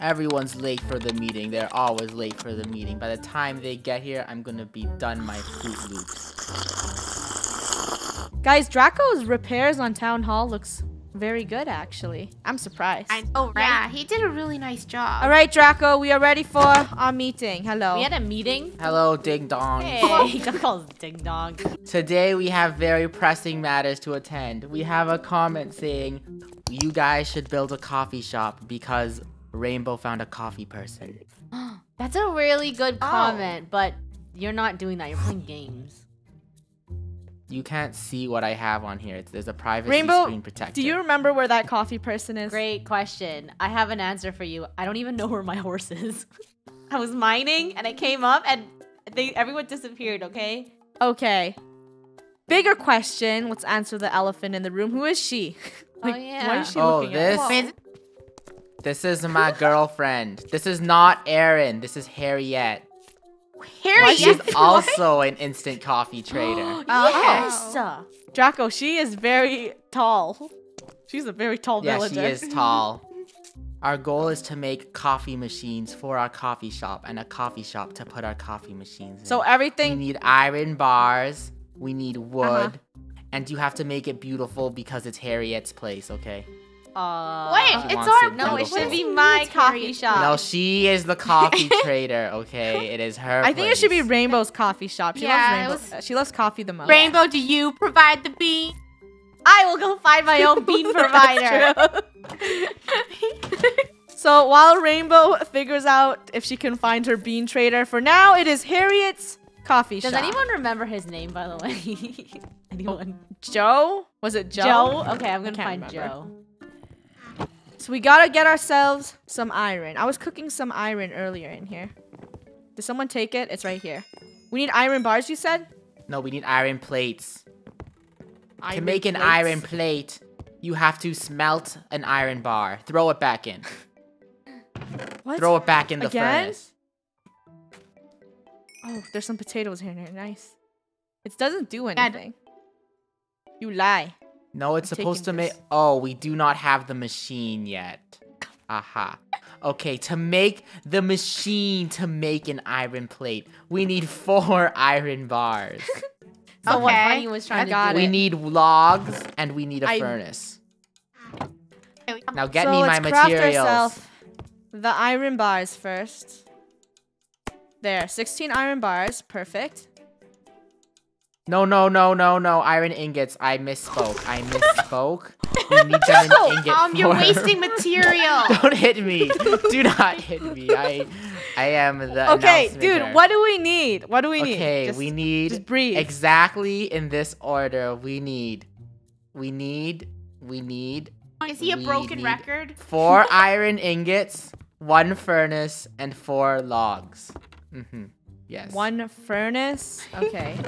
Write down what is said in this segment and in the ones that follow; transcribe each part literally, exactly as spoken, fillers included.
Everyone's late for the meeting. They're always late for the meeting. By the time they get here, I'm gonna be done my Fruit Loops. Guys, Draco's repairs on Town Hall looks very good, actually. I'm surprised. I know, right? Yeah, he did a really nice job. All right, Draco, we are ready for our meeting. Hello. We had a meeting? Hello, Ding Dong. Hey, he just calls Ding Dong. Today, we have very pressing matters to attend. We have a comment saying, you guys should build a coffee shop because Rainbow found a coffee person. That's a really good comment, oh. But you're not doing that. You're playing games. You can't see what I have on here. There's a privacy Rainbow, screen protector. Do you remember where that coffee person is? Great question. I have an answer for you. I don't even know where my horse is. I was mining and I came up and they everyone disappeared, okay? Okay. Bigger question. Let's answer the elephant in the room. Who is she? Like, oh, yeah. What is she oh, looking this? At? This is my girlfriend. This is not Erin. This is Harriet. Harriet? She's also an instant coffee trader. Yes. Oh. Draco, she is very tall. She's a very tall yeah, villager. Yeah, she is tall. Our goal is to make coffee machines for our coffee shop and a coffee shop to put our coffee machines in. So everything... We need iron bars. We need wood. Uh-huh. And you have to make it beautiful because it's Harriet's place, okay? Uh, Wait, it's our... It no, it should be my coffee shop. No, she is the coffee trader, okay? It is her I place. Think it should be Rainbow's coffee shop. She, yeah, loves, Rainbow. Was... she loves coffee the most. Rainbow, do you provide the bean? I will go find my own bean provider. So while Rainbow figures out if she can find her bean trader, for now it is Harriet's coffee Does shop. Does anyone remember his name, by the way? Anyone? Joe? Was it Joe? Joe? Okay, I'm going to find remember. Joe. So we gotta get ourselves some iron. I was cooking some iron earlier in here. Did someone take it? It's right here. We need iron bars, you said? No, we need iron plates. Iron to make plates? An iron plate, you have to smelt an iron bar. Throw it back in. What? Throw it back in the Again? Furnace. Oh, there's some potatoes here. Nice. It doesn't do anything. You lie. No, it's I'm supposed to make... Oh, we do not have the machine yet. Aha. Okay, to make the machine to make an iron plate, we need four iron bars. So okay. What Honey was trying I to got do. It. We need logs, and we need a I... furnace. Now get so me my materials. The iron bars first. There, sixteen iron bars. Perfect. No, no, no, no, no. Iron ingots. I misspoke. I misspoke. You need them in no, ingot um, form. You're wasting material. Don't hit me. Do not hit me. I I am the Okay, dude, maker. What do we need? What do we okay, need? Okay, we need just breathe. Exactly in this order. We need, we need, we need. Is he a broken record? Four iron ingots, one furnace, and four logs. Mm-hmm. Yes. One furnace? Okay.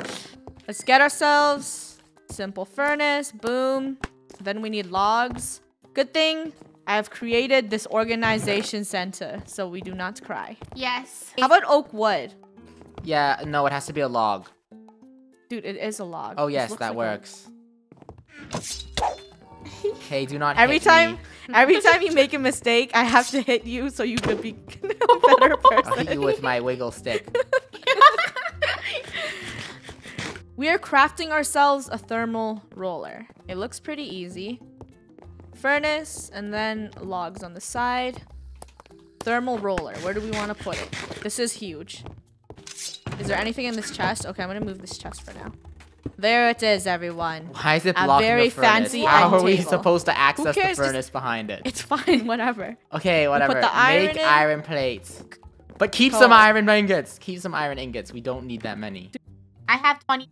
Let's get ourselves simple furnace, boom. Then we need logs. Good thing I have created this organization center so we do not cry. Yes. How about oak wood? Yeah, no, it has to be a log. Dude, it is a log. Oh yes, that like works. Hey, do not every hit time, me. Every time you make a mistake, I have to hit you so you could be a better person. I'll hit you with my wiggle stick. We are crafting ourselves a thermal roller. It looks pretty easy. Furnace, and then logs on the side. Thermal roller, where do we want to put it? This is huge. Is there anything in this chest? Okay, I'm gonna move this chest for now. There it is, everyone. Why is it blocking the furnace? A very fancy How are we table? Supposed to access the furnace Just, behind it? It's fine, whatever. Okay, whatever. Put the iron Make in. Iron plates. But keep Cold. Some iron ingots. Keep some iron ingots. We don't need that many. I have twenty.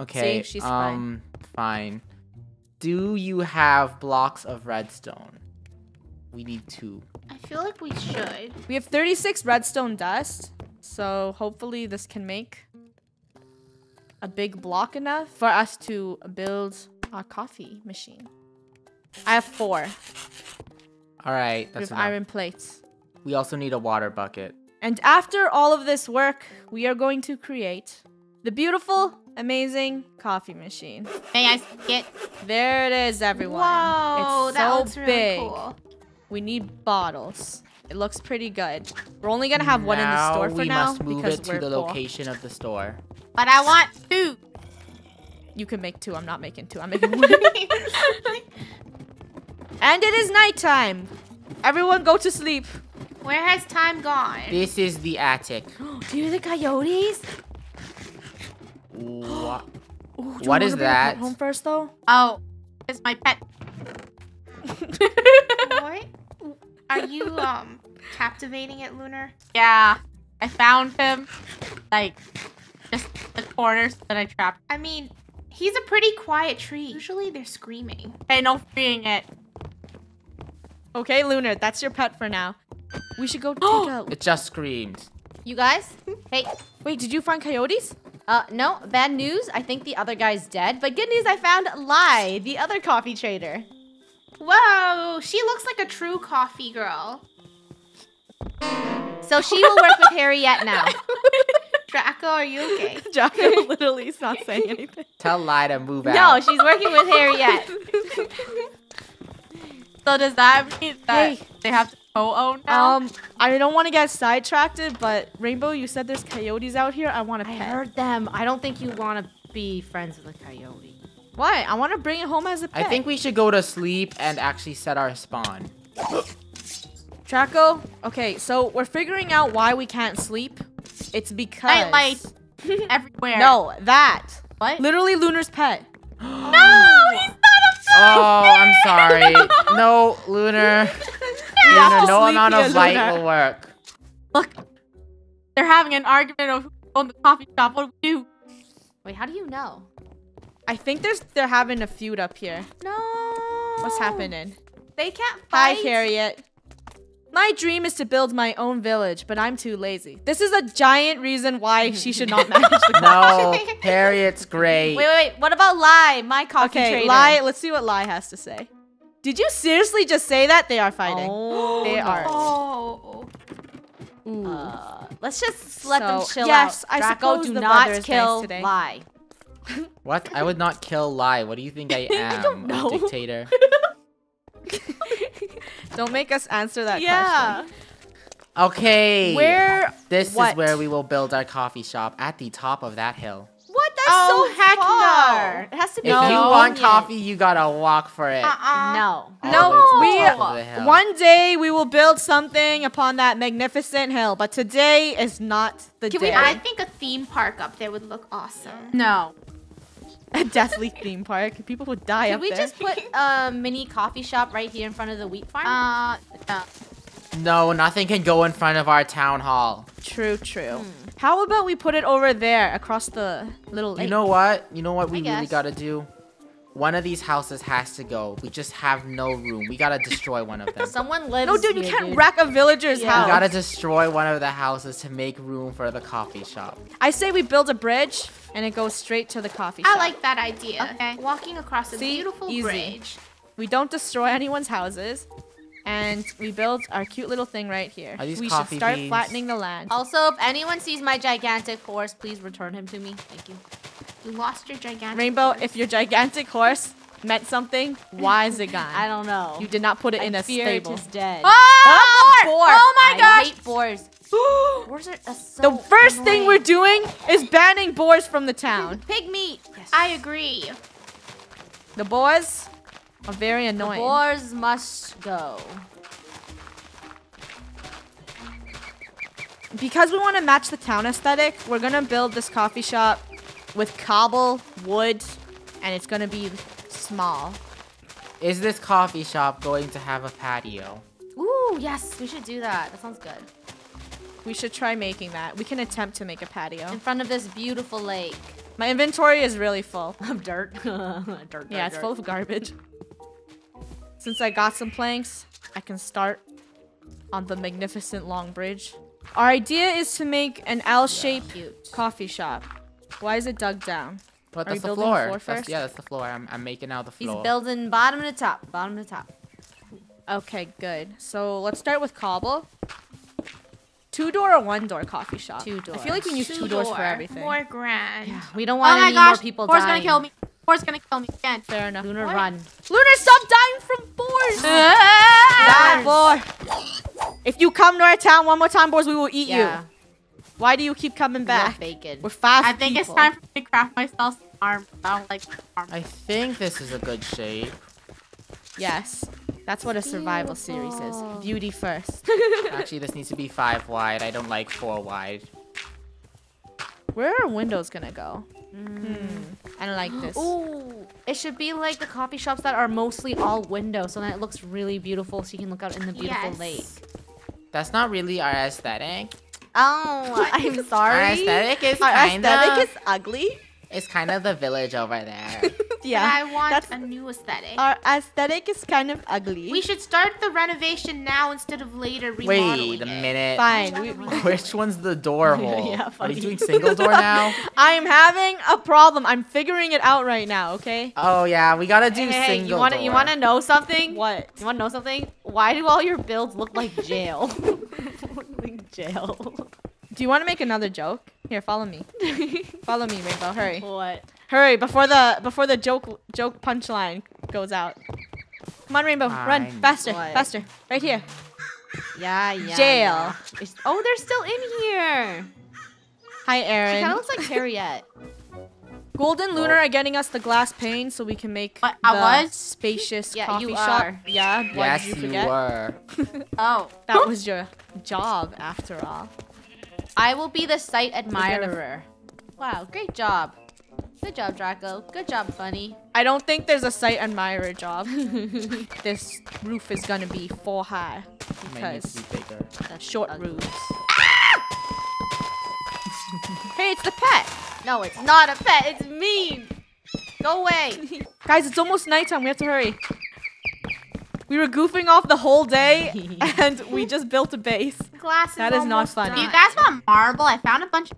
Okay, See, she's um, fine. fine. Do you have blocks of redstone? We need two. I feel like we should. We have thirty-six redstone dust, so hopefully this can make a big block enough for us to build our coffee machine. I have four. All right, that's enough. Iron plates. We also need a water bucket. And after all of this work, we are going to create the beautiful... amazing coffee machine. May I see it? There it is, everyone. Whoa, it's that so looks really big. Cool. We need bottles. It looks pretty good. We're only gonna have now one in the store for now because we must move it to the full. location of the store. But I want two. You can make two. I'm not making two. I'm making one. And it is nighttime. Everyone go to sleep. Where has time gone? This is the attic. Do you hear the coyotes? What? Ooh, what is that? Home first though. Oh, it's my pet. What? Are you um captivating it, Lunar? Yeah, I found him, like just the corners that I trapped. I mean, he's a pretty quiet tree. Usually they're screaming. Hey, no freeing it. Okay, Lunar, that's your pet for now. We should go take a. It just screamed. You guys? Hey, wait, did you find coyotes? Uh, no, bad news. I think the other guy's dead. But good news, I found Lai, the other coffee trader. Whoa, she looks like a true coffee girl. So she will work with Harriet now. Draco, are you okay? Draco literally is not saying anything. Tell Lai to move out. No, she's working with Harriet. So does that mean that hey. they have to co-own now? Um, I don't want to get sidetracked, but Rainbow, you said there's coyotes out here. I want to pet. I heard them. I don't think you want to be friends with a coyote. Why? I want to bring it home as a pet. I think we should go to sleep and actually set our spawn. Draco, okay, so we're figuring out why we can't sleep. It's because... Nightlight everywhere. No, that. What? Literally Lunar's pet. No, he's not a pet! Oh, I'm sorry. No, Lunar. Lunar, no amount of light will work. Look, they're having an argument over who owns the coffee shop. What do we do? Wait, how do you know? I think there's they're having a feud up here. No. What's happening? They can't fight. Hi, Harriet. My dream is to build my own village, but I'm too lazy. This is a giant reason why she should not manage the No, Harriet's great. Wait, wait, wait. What about Lai, my coffee okay, trader? Okay, Lai, let's see what Lai has to say. Did you seriously just say that? They are fighting. Oh, they are. Oh. Ooh. Uh, let's just let so, them chill yes, out. Yes, I Draco, suppose do the not kill nice Lai. What? I would not kill Lai. What do you think I am? I don't know. A dictator. Don't make us answer that yeah. question. Okay. Where? This what? is where we will build our coffee shop at the top of that hill. What? That's oh, so heck far. No. It has to be. If no. you want coffee, you gotta walk for it. Uh-uh. No. All no. We one day we will build something upon that magnificent hill, but today is not the Can day. We, I think a theme park up there would look awesome. No. A deathly theme park. People would die Can up there. Can we just put a mini coffee shop right here in front of the wheat farm? Uh, no. No, nothing can go in front of our town hall. True, true. Hmm. How about we put it over there across the little lake? You know what? You know what we really gotta do? One of these houses has to go. We just have no room. We gotta destroy one of them. Someone lives. No, dude, you here, can't dude. wreck a villager's yeah. house. We gotta destroy one of the houses to make room for the coffee shop. I say we build a bridge and it goes straight to the coffee shop. I like that idea. Okay. Walking across a See? beautiful Easy. bridge. We don't destroy anyone's houses. And we build our cute little thing right here. We should start beans? flattening the land. Also, if anyone sees my gigantic horse, please return him to me. Thank you. You lost your gigantic Rainbow, horse. if your gigantic horse meant something, why is it gone? I don't know. You did not put it I in a stable. It is dead. Oh, oh, oh my I gosh! I hate boars. Boars are so The first annoying. thing we're doing is banning boars from the town. Pig meat. Yes. I agree. The boars... are very annoying. The boars must go. Because we want to match the town aesthetic, we're going to build this coffee shop with cobble, wood, and it's going to be small. Is this coffee shop going to have a patio? Ooh, yes. We should do that. That sounds good. We should try making that. We can attempt to make a patio. In front of this beautiful lake. My inventory is really full. Of dirt. dirt, dirt. Yeah, it's dirt. full of garbage. Since I got some planks, I can start on the magnificent long bridge. Our idea is to make an L-shaped yeah. coffee shop. Why is it dug down? But Are that's the floor. floor first? That's, yeah, that's the floor. I'm, I'm making out the floor. He's building bottom to top, bottom to top. Okay, good. So let's start with cobble. Two-door or one-door coffee shop? Two-door. I feel like we use two, two doors door. for everything. More grand. Yeah, we don't want oh any gosh. more people Boar's dying. Gonna kill me. Boar's gonna kill me again. Fair enough. Lunar, run. Lunar, stop dying from boars! done. Boy. If you come to our town one more time, boys, we will eat yeah. you. Why do you keep coming back? Bacon. We're five I think people. It's time for me to craft myself an arm. I don't like arm. I think this is a good shape. Yes. That's what a survival Beautiful. series is. Beauty first. Actually, this needs to be five wide. I don't like four wide. Where are windows gonna go? Mm. Hmm. I don't like this. Ooh. It should be like the coffee shops that are mostly all windows, so that it looks really beautiful so you can look out in the beautiful yes. lake. That's not really our aesthetic. Oh, I'm sorry. Our aesthetic is our kind aesthetic of, is ugly. It's kind of the village over there. Yeah. And I want that's, a new aesthetic. Our aesthetic is kind of ugly. We should start the renovation now instead of later remodeling Wait a minute. It. Fine. We, which one's the door hole? Yeah, are you doing single door now? I'm having a problem. I'm figuring it out right now, okay? Oh, yeah. We got to do hey, single you wanna, door. You want to know something? What? You want to know something? Why do all your builds look like jail? Like jail. Do you want to make another joke? Here, follow me. Follow me, Rainbow. Hurry. What? Hurry before the before the joke joke punchline goes out. Come on, Rainbow, Fine. run faster, what? faster. Right here. Yeah, yeah. Jail. Yeah. Oh, they're still in here. Hi, Erin. She kind of looks like Harriet. Golden Lunar are getting us the glass pane so we can make what, the I was? spacious yeah, coffee you shop. Are. Yeah. What yes, did you, forget? you were. Oh, that was your job after all. I will be the site admirer. Wow, great job. Good job, Draco. Good job, Funny. I don't think there's a site admirer job. This roof is gonna be four high because be the short Ugly. roofs. Ah! Hey, it's the pet. No, it's not a pet. It's mean. Go away. Guys, it's almost nighttime. We have to hurry. We were goofing off the whole day, and we just built a base. Glass is that is not funny. Do you guys want marble? I found a bunch.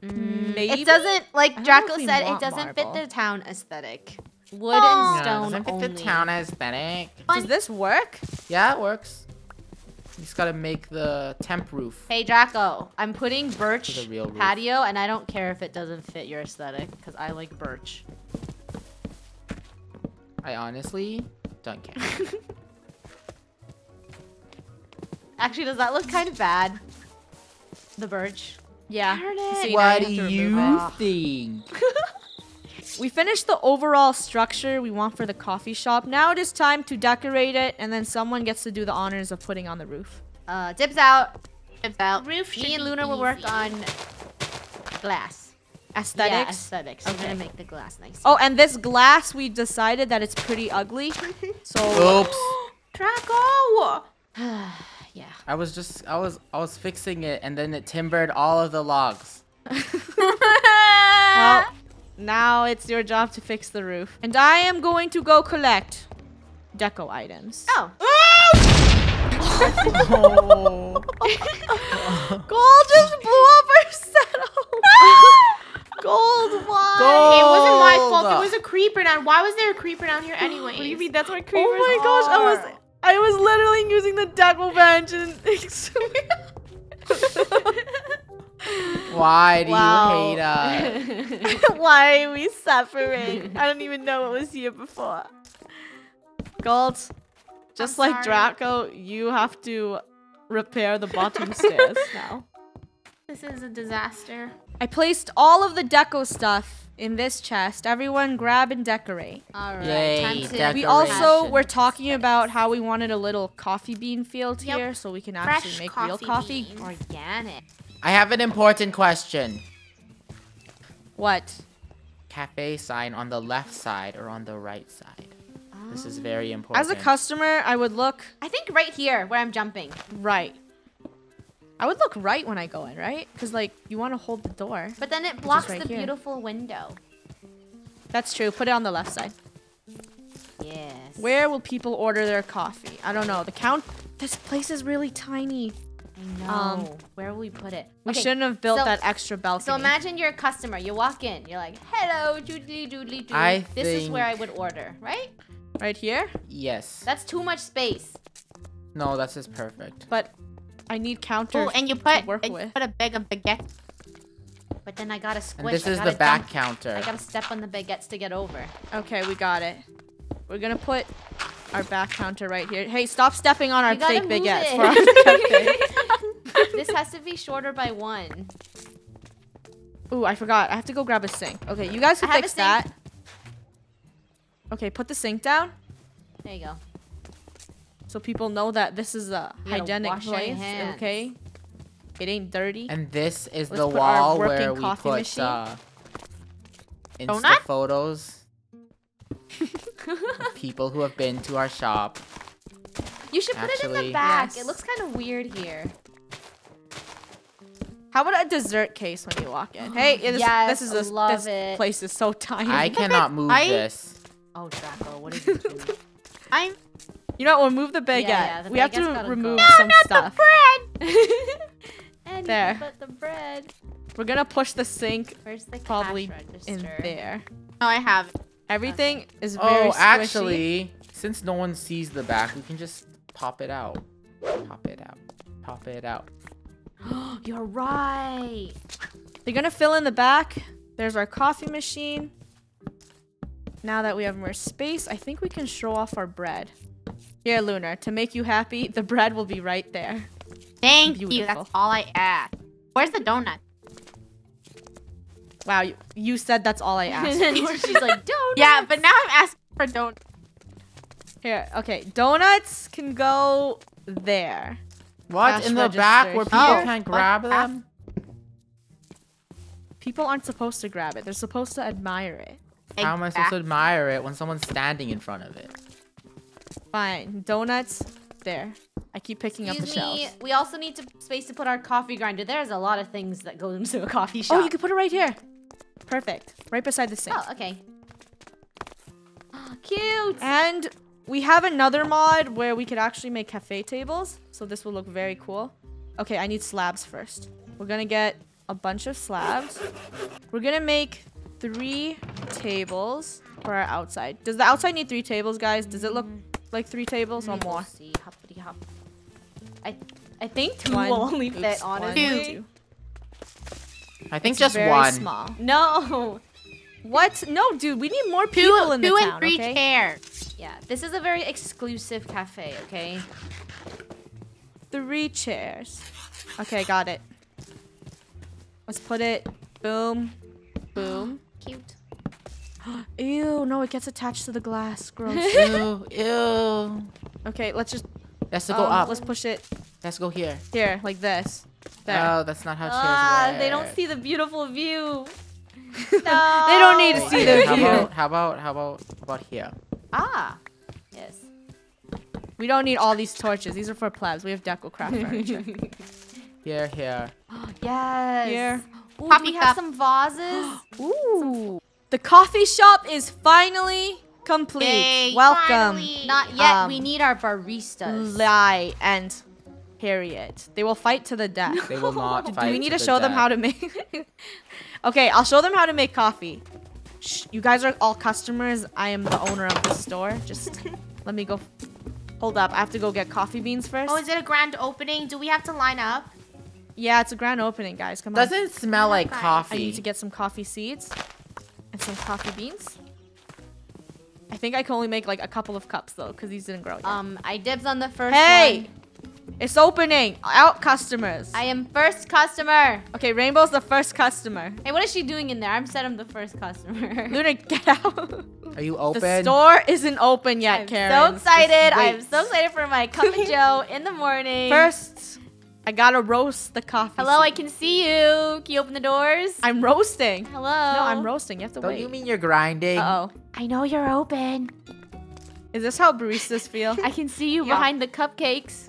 Maybe? It doesn't, like Draco said, it doesn't marble. fit the town aesthetic. Wood oh. and stone no, it doesn't only. fit the town aesthetic. Does this work? Yeah, it works. You just gotta make the temp roof. Hey, Draco, I'm putting birch real patio, and I don't care if it doesn't fit your aesthetic, because I like birch. I honestly don't care. Actually, does that look kind of bad? The birch. Yeah. So what do you think? We finished the overall structure we want for the coffee shop. Now it is time to decorate it, and then someone gets to do the honors of putting on the roof. Uh, dibs out. Dibs out. Roof. Me and Luna will work on glass. Aesthetics? Yeah, aesthetics. Okay. I'm gonna make the glass nice. Oh, and this glass, we decided that it's pretty ugly. So. Oops. Draco. Yeah. I was just, I was, I was fixing it, and then it timbered all of the logs. Well, now it's your job to fix the roof, and I am going to go collect deco items. Oh. Oh. Gold just blew up our saddle. Gold, why? Gold. It wasn't my fault. It was a creeper down. Why was there a creeper down here anyway? Maybe that's what creepers are. Oh my are. gosh, I was, I was literally using the deco bench and. Why do wow. you hate us? Why are we suffering? I don't even know what was here before. Gold, just I'm like sorry. Draco, you have to repair the bottom stairs now. This is a disaster. I placed all of the deco stuff in this chest. Everyone grab and decorate. All right. Yay, time to decoration. We also were talking about how we wanted a little coffee bean field yep. here so we can actually Fresh make coffee real coffee. Beans. Organic. I have an important question. What? Cafe sign on the left side or on the right side? Um, this is very important. As a customer, I would look... I think right here where I'm jumping. Right. I would look right when I go in, right? Because, like, you want to hold the door. But then it blocks right the here. beautiful window. That's true. Put it on the left side. Yes. Where will people order their coffee? I don't know. The count... This place is really tiny. I know. Um, Where will we put it? We okay. shouldn't have built so, that extra balcony. So imagine you're a customer. You walk in. You're like, hello, doodly doodly doodly. I this think... is where I would order, right? Right here? Yes. That's too much space. No, that's just perfect. But... I need counters. Oh, and you put, to work and with. You put a bag of baguettes. But then I gotta squish. And this I is the back dump. counter. I gotta step on the baguettes to get over. Okay, we got it. We're gonna put our back counter right here. Hey, stop stepping on our you fake big ass. This has to be shorter by one. Ooh, I forgot. I have to go grab a sink. Okay, you guys can fix that. Okay, put the sink down. There you go. So people know that this is a you hygienic place, okay? It ain't dirty. And this is Let's the wall where we put machine. uh, Insta Donut? photos. People who have been to our shop. You should Actually, put it in the back. Yes. It looks kind of weird here. How about a dessert case when you walk in? Hey, this, yes, this is a, this it. place is so tiny. I cannot move I... this. Oh, Draco, what is it? I'm. You know what? We'll move the baguette. Yeah, yeah, the we have to remove go. some no, not stuff. No, the bread. There. But the bread. We're gonna push the sink. Where's the probably cash register? in there. Oh, I have. Everything okay. is very. Oh, squishy. actually, since no one sees the back, we can just pop it out. Pop it out. Pop it out. You're right. They're gonna fill in the back. There's our coffee machine. Now that we have more space, I think we can show off our bread. Here, Lunar, to make you happy, the bread will be right there. Thank Beautiful. you. That's all I asked. Where's the donut? Wow, you, you said that's all I asked. She's like, donuts. Yeah, but now I'm asking for donuts. Here, okay, donuts can go there. What Cash in the register. back where people oh, can't grab what? them? People aren't supposed to grab it. They're supposed to admire it. Exactly. How am I supposed to admire it when someone's standing in front of it? Fine, donuts there. I keep picking Excuse up the me. shelves. We also need to space to put our coffee grinder. There's a lot of things that go into a coffee shop. Oh, you can put it right here. Perfect. Right beside the sink. Oh, okay. Cute. And we have another mod where we could actually make cafe tables. So this will look very cool. Okay, I need slabs first. We're gonna get a bunch of slabs. We're gonna make three tables for our outside. Does the outside need three tables, guys? Does it look like three tables or more? See. Hoppity hop. I I think two one. will only fit Oops, honestly. Two. I think it's just very one. Small. No. What? No, dude. We need more people two, in the two town. Two and three okay? chairs. Yeah, this is a very exclusive cafe. Okay. Three chairs. Okay, got it. Let's put it. Boom. Boom. Cute. Ew, no, it gets attached to the glass. Gross. Ew, ew. Okay, let's just... That's to go um, up. Let's push it. Let's go here. Here, like this. There. No, that's not how chairs ah, work. They don't see the beautiful view. No. They don't need to see the how view. About, how about, how about, how about here? Ah. Yes. We don't need all these torches. These are for plebs. We have deco craft furniture. Here, here. Yes. Here. Ooh, do we have some vases? Ooh. The coffee shop is finally complete. Yay, Welcome. Finally. Not yet. Um, we need our baristas. Lai and Harriet. They will fight to the death. No. They will not fight. Do we need to, to show the them death. how to make? Okay, I'll show them how to make coffee. Shh, you guys are all customers. I am the owner of the store. Just let me go. Hold up. I have to go get coffee beans first. Oh, is it a grand opening? Do we have to line up? Yeah, it's a grand opening, guys. Come Doesn't on. Doesn't smell like fine. coffee. I need to get some coffee seeds. Some coffee beans. I think I can only make like a couple of cups though, because these didn't grow yet. Um, I dibs on the first hey! one. Hey! It's opening! Out customers! I am first customer! Okay, Rainbow's the first customer. Hey, what is she doing in there? I'm said I'm the first customer. Luna, get out! Are you open? The store isn't open yet, I'm Karen. I'm so excited! I'm so excited for my cup of joe in the morning. First, I gotta roast the coffee. Hello, seat. I can see you. Can you open the doors? I'm roasting. Hello. No, I'm roasting. You have to Don't wait. Don't you mean you're grinding? Uh oh. I know you're open. Is this how baristas feel? I can see you yeah. behind the cupcakes.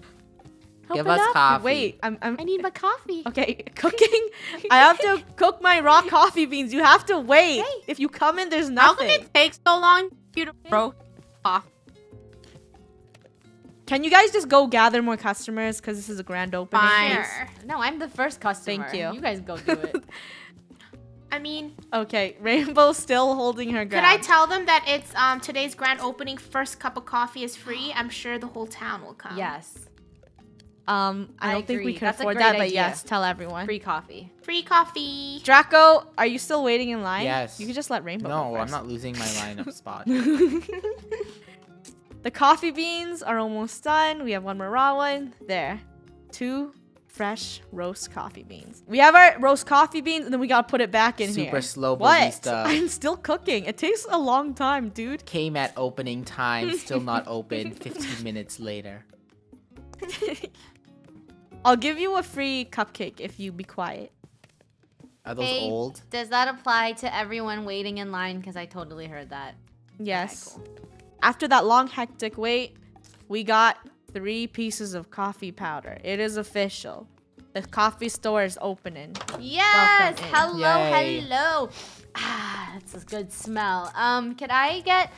Give open us up. coffee. Wait, I'm, I'm. I need my coffee. Okay, cooking. I have to cook my raw coffee beans. You have to wait. Hey. If you come in, there's nothing. How can it take so long? Bro, coffee. Can you guys just go gather more customers? Because this is a grand opening. Fine. No, I'm the first customer. Thank you. You guys go do it. I mean... Okay, Rainbow's still holding her ground. Could I tell them that it's um, today's grand opening, first cup of coffee is free? I'm sure the whole town will come. Yes. Um, I, I don't agree. think we can That's afford that, idea. but yes, tell everyone. Free coffee. Free coffee. Draco, are you still waiting in line? Yes. You can just let Rainbow No, I'm not losing my lineup spot. The coffee beans are almost done. We have one more raw one. There. Two fresh roast coffee beans. We have our roast coffee beans, and then we gotta put it back in Super here. Super slow barista. I'm still cooking. It takes a long time, dude. Came at opening time, still not open. fifteen minutes later. I'll give you a free cupcake if you be quiet. Are those hey, old? Does that apply to everyone waiting in line? Because I totally heard that. Yes. Okay, cool. After that long, hectic wait, we got three pieces of coffee powder. It is official. The coffee store is opening. Yes! Hello, Yay. hello. Ah, that's a good smell. Um, could I get...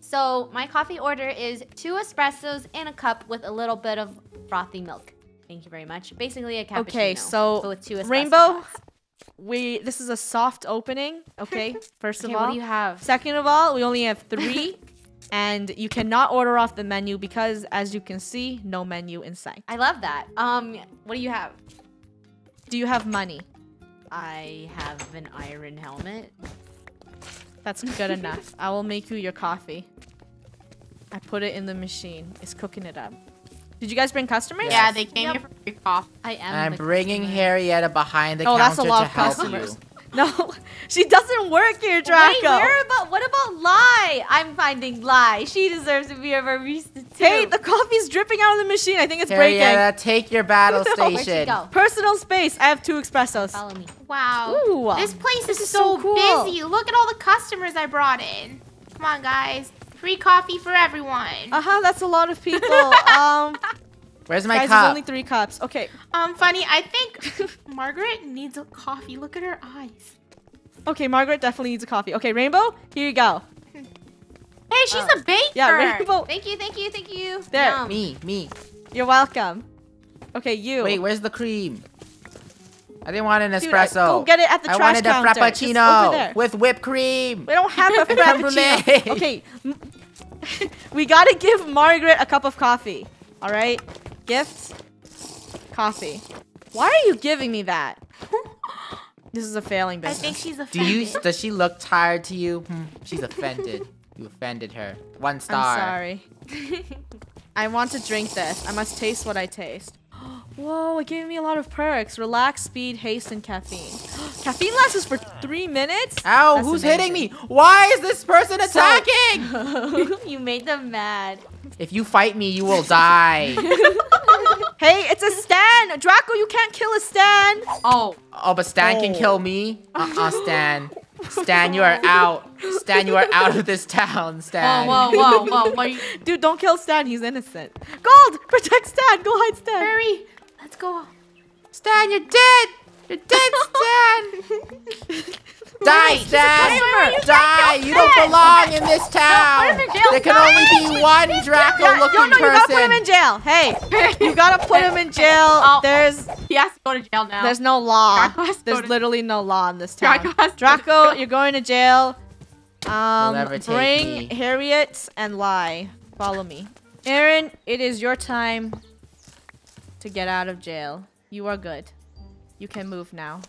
So, my coffee order is two espressos in a cup with a little bit of frothy milk. Thank you very much. Basically a cappuccino. Okay, so, so with two Rainbow, shots. we this is a soft opening. Okay, first okay, of all. What do you have? Second of all, we only have three. And you cannot order off the menu because, as you can see, no menu in sight. I love that. Um, what do you have? Do you have money? I have an iron helmet. That's good enough. I will make you your coffee. I put it in the machine. It's cooking it up. Did you guys bring customers? Yeah, they came yep. here for free coffee. I am. I'm bringing customer. Harrietta behind the oh, counter that's a lot to of help customers. you. No, she doesn't work here, Draco. Wait, where about, what about Lai? I'm finding Lai. She deserves to be a barista too. Hey, the coffee's dripping out of the machine. I think it's Harrietta, breaking. Harrietta, take your battle station. Go? Personal space. I have two espressos. Follow me. Wow. Ooh, this place this is, is so, so cool. busy. Look at all the customers I brought in. Come on, guys. Free coffee for everyone. Uh-huh, that's a lot of people. um... Where's my Guys, cup? There's only three cups. Okay. Um, funny, I think Margaret needs a coffee. Look at her eyes. Okay, Margaret definitely needs a coffee. Okay, Rainbow, here you go. Hey, she's oh. a baker. Yeah, Rainbow. Thank you, thank you, thank you. There. Yum. Me, me. You're welcome. Okay, you. Wait, where's the cream? I didn't want an Dude, espresso. I, go get it at the I trash counter. I wanted a frappuccino with whipped cream. We don't have a frappuccino. Okay. We gotta give Margaret a cup of coffee. All right. Gifts, coffee. Why are you giving me that? This is a failing business. I think she's offended. Do you, does she look tired to you? Hmm. She's offended. You offended her. One star. I'm sorry. I want to drink this. I must taste what I taste. Whoa, it gave me a lot of perks. Relax, speed, haste, and caffeine. Caffeine lasts for three minutes? Ow, That's who's amazing. hitting me? Why is this person attacking? So you made them mad. If you fight me, you will die. Hey, it's a Stan. Draco, you can't kill a Stan. Oh. Oh, but Stan oh. can kill me? Uh-uh, Stan. Stan, you are out. Stan, you are out of this town, Stan. Whoa, whoa, whoa, whoa. You... Dude, don't kill Stan. He's innocent. Gold, protect Stan. Go hide Stan. Hurry. Let's go. Stan, you're dead. You're dead, Stan. Die, Stan. Die. Die. You don't belong in this town. There can only be one Draco-looking person. No, no, you gotta put him in jail. Hey, you gotta put him in jail. There's... He has to go to jail now. There's no law. There's literally no law in this town. Draco, you're going to jail. Um, bring Harriet and Lai. Follow me. Aaron, it is your time to get out of jail. You are good. You can move now.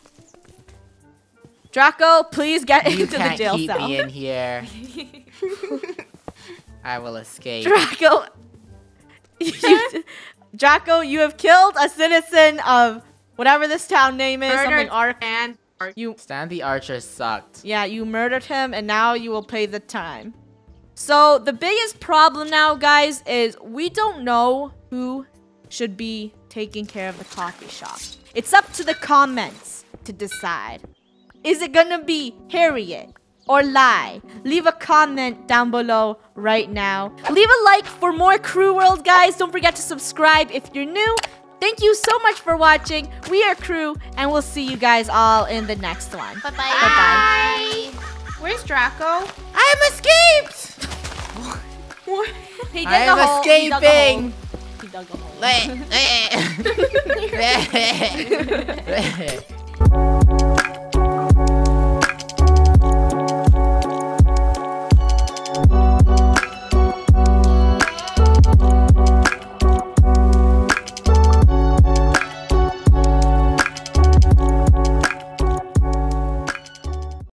Draco, please get you into the jail cell. You can't keep me in here. I will escape. Draco, you, Draco, you have killed a citizen of whatever this town name is. Murdered something Ar you, Stan the Archer sucked. Yeah, you murdered him, and now you will pay the time. So the biggest problem now, guys, is we don't know who should be taking care of the coffee shop. It's up to the comments to decide. Is it gonna be Harriet or Lai? Leave a comment down below right now. Leave a like for more Crew World, guys. Don't forget to subscribe if you're new. Thank you so much for watching. We are Crew, and we'll see you guys all in the next one. Bye-bye. Bye-bye. Where's Draco? I'm escaped! What? He dug I'm a hole. escaping. He dug a hole. He dug a hole.